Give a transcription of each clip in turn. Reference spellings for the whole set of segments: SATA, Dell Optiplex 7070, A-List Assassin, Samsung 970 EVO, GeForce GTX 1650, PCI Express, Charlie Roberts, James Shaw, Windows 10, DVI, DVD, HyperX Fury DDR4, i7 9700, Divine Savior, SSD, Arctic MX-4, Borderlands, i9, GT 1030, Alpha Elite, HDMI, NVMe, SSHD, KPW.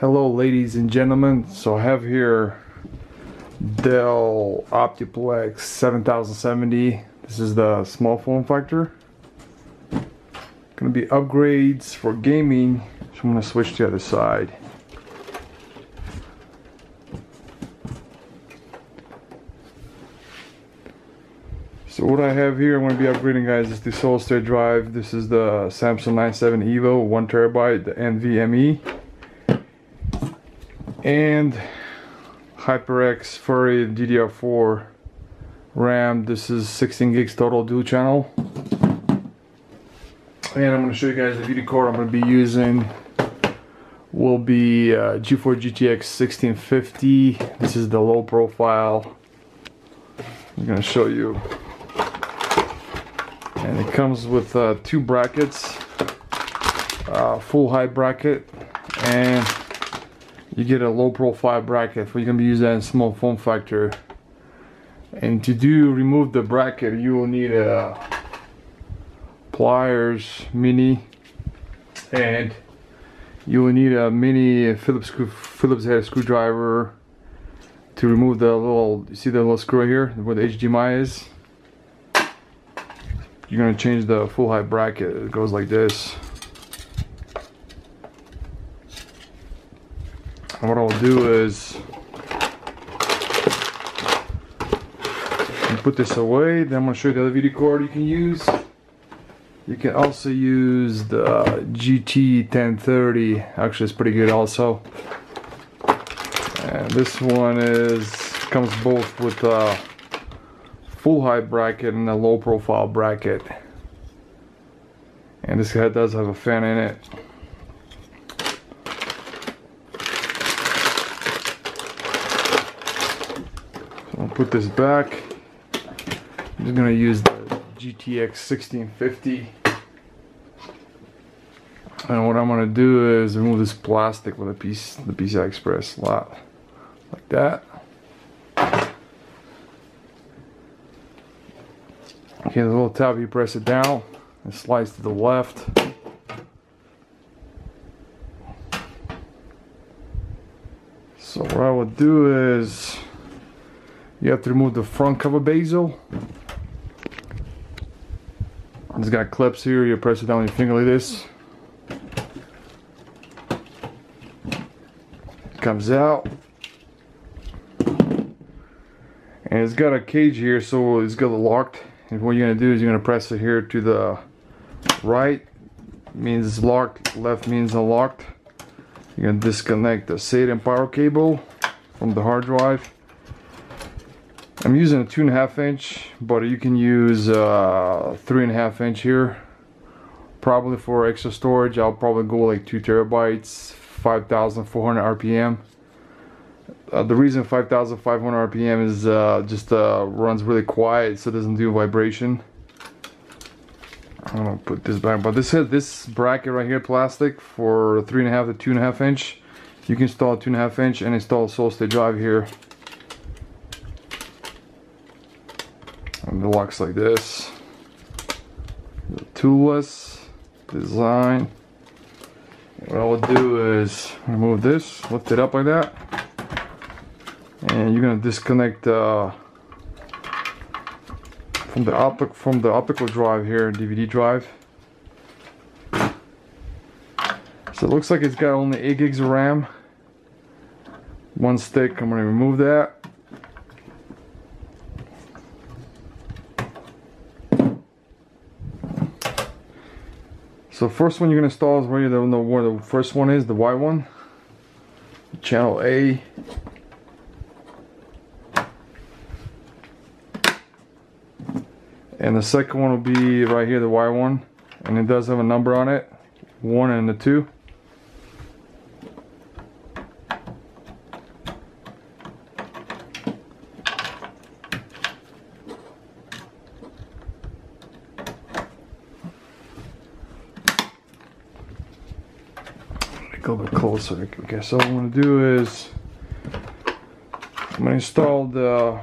Hello ladies and gentlemen, so I have here Dell Optiplex 7070. This is the small form factor. Gonna be upgrades for gaming, so I'm gonna switch to the other side. So what I have here, I'm gonna be upgrading, guys, is the solid state drive. This is the Samsung 970 EVO 1TB, the NVMe, and HyperX Fury DDR4 RAM. This is 16 gigs total, dual channel. And I'm going to show you guys the video card I'm going to be using will be GeForce GTX 1650. This is the low profile. I'm going to show you. And it comes with two brackets, full height bracket, and you get a low profile bracket. We're going to be using that in small form factor. And to remove the bracket, you will need a pliers mini, and you will need a mini Phillips head screwdriver to remove the little, you see the little screw right here where the HDMI is. You're going to change the full height bracket. It goes like this. And what I'll do is put this away, then I'm going to show you the other video card you can use. You can also use the GT 1030. Actually, it's pretty good also. And this one comes both with a full height bracket and a low profile bracket. And this guy does have a fan in it. So I'll put this back. I'm just gonna use the GTX 1650, and what I'm gonna do is remove this plastic with the PCI Express slot, like that. Okay, the little tab, you press it down, it slides to the left. So what I would do is, you have to remove the front cover bezel. It's got clips here, you press it down with your finger like this. It comes out. And it's got a cage here, so it's got it locked. And what you're going to do is you're going to press it here to the right. Means it's locked, left means unlocked. You're going to disconnect the SATA and power cable from the hard drive. I'm using a 2.5 inch, but you can use 3.5 inch here. Probably for extra storage, I'll probably go like 2 terabytes, 5,400 RPM. The reason 5,500 RPM is just runs really quiet, so it doesn't do vibration. I'm gonna put this back, but this bracket right here, plastic, for 3.5 to 2.5 inch. You can install a 2.5 inch and install a solid state drive here. And it locks like this. The toolless design. What I will do is remove this, lift it up like that, and you're gonna disconnect from the optical drive here, DVD drive. So it looks like it's got only 8 gigs of RAM. One stick. I'm gonna remove that. So first one you're gonna install is where you don't know where the first one is, the white one, channel A. And the second one will be right here, the white one, and it does have a number on it, 1 and 2. A little bit closer. Okay, so what I'm going to do is I'm going to install the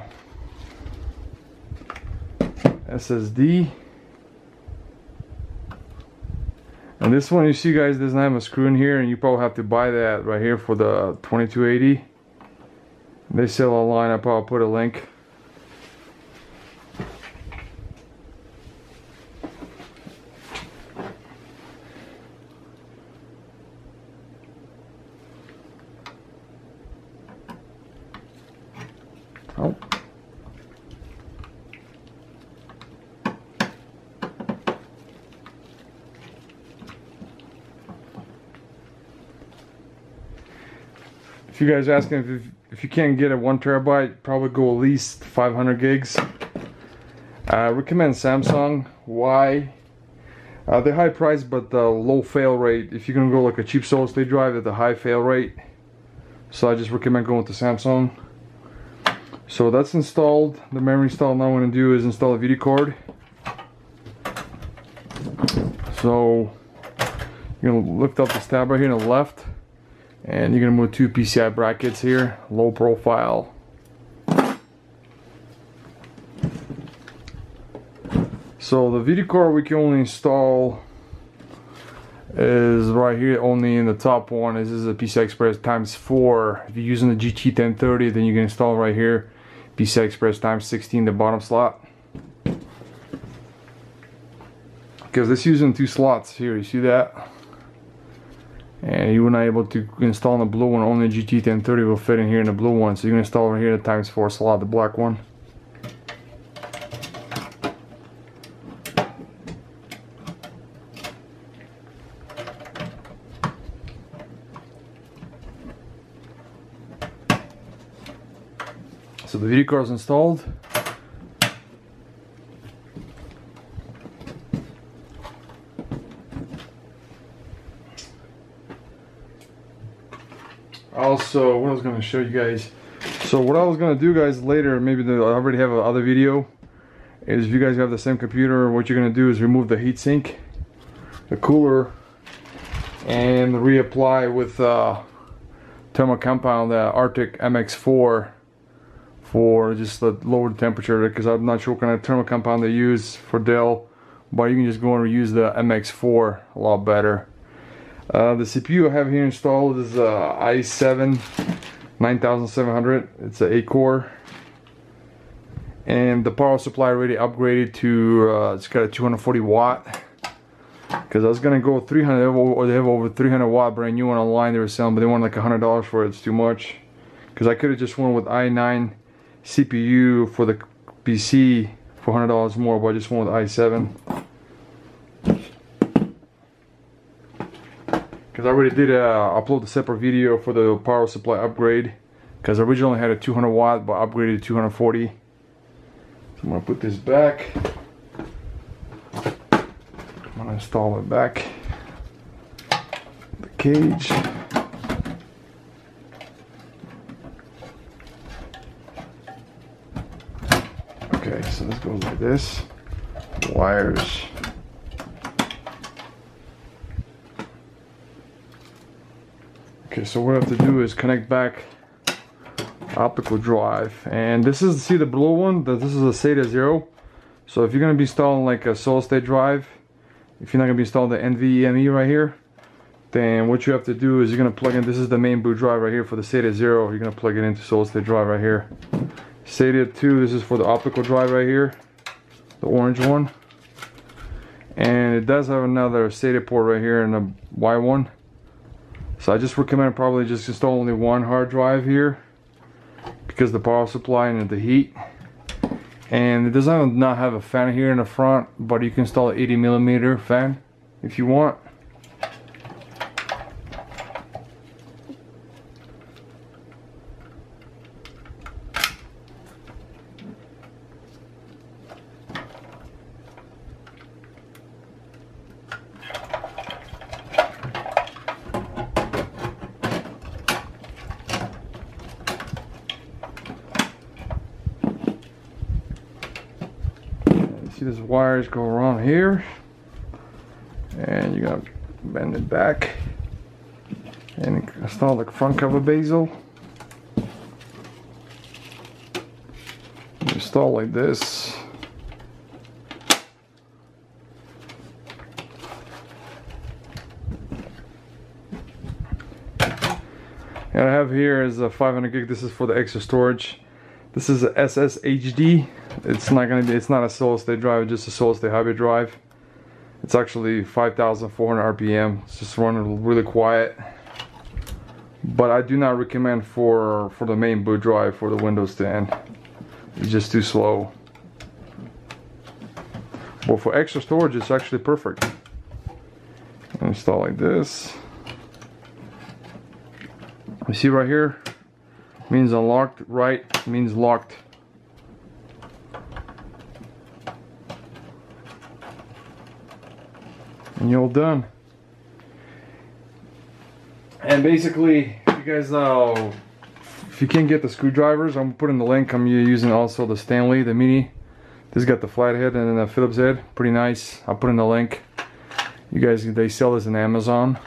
SSD, And this one, you see guys, doesn't have a screw in here, and you probably have to buy that right here for the 2280. They sell online, I'll probably put a link. Oh. If you guys are asking if you can't get a 1 terabyte, probably go at least 500 gigs. I recommend Samsung. Why? They're high price but the low fail rate. If you're gonna go like a cheap solid state drive at the high fail rate, so I just recommend going to Samsung. So that's installed, the memory installed. Now what I'm going to do is install a video card. So you're going to lift up this tab right here on the left, and you're going to move 2 PCI brackets here, low profile. So the video card we can only install is right here, only in the top one. This is a PCI Express ×4. If you're using the GT 1030, then you can install right here PCI Express ×16, the bottom slot, because it's using 2 slots here. You see that? And you were not able to install in the blue one. Only GT 1030 will fit in here in the blue one. So you can install right here the ×4 slot, the black one. So the video card is installed. Also, what I was going to show you guys, so what I was going to do guys later, maybe I already have another video, is if you guys have the same computer, what you're going to do is remove the heatsink, the cooler, and reapply with thermal compound, the Arctic MX-4. For just the lower temperature, because I'm not sure what kind of thermal compound they use for Dell, but you can just go and reuse the MX4 a lot better. The CPU I have here installed is i7 9700. It's an 8-core, and the power supply already upgraded to it's got a 240 watt, because I was gonna go 300, or they have over 300 watt brand new one online they were selling, but they want like $100 for it. It's too much, because I could have just went with i9 CPU for the PC for $100 more, but I just went with i7 because I already did upload a separate video for the power supply upgrade, because I originally had a 200 watt, but upgraded to 240. So I'm gonna put this back. I'm gonna install it back, the cage. Okay, so this goes like this, wires. Okay, so what I have to do is connect back optical drive, and this is, see the blue one, that this is a SATA 0. So if you're going to be installing like a solid state drive, if you're not going to be installing the NVMe right here, then what you have to do is you're going to plug in, this is the main boot drive right here for the SATA 0, you're going to plug it into solid state drive right here. SATA 2, this is for the optical drive right here, the orange one, and it does have another SATA port right here in the Y one. So I just recommend probably just install only one hard drive here, because the power supply and the heat, and it doesn't not have a fan here in the front, but you can install an 80mm fan if you want. These wires go around here, and you're gonna bend it back and install the front cover bezel. Install like this. And I have here is a 500 gig. This is for the extra storage. This is a SSHD. It's not a solid state drive, it's just a solid state hybrid drive. It's actually 5,400 RPM. It's just running really quiet. But I do not recommend for the main boot drive for the Windows 10. It's just too slow. But for extra storage, it's actually perfect. Install like this. You see right here? Means unlocked, right? Means locked. And you're all done. And basically, you guys know, if you can't get the screwdrivers, I'm putting the link. I'm using also the Stanley, the mini. This got the flathead and then the Phillips head. Pretty nice. I'll put in the link. You guys, they sell this on Amazon.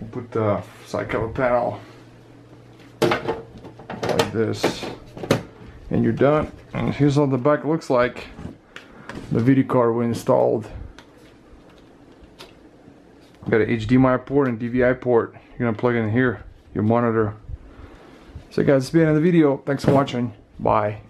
We'll put the side cover panel like this, and you're done. And here's what the back looks like. The video card we installed. Got an HDMI port and DVI port. You're gonna plug in here, your monitor. So guys, this has been the end of the video. Thanks for watching. Bye.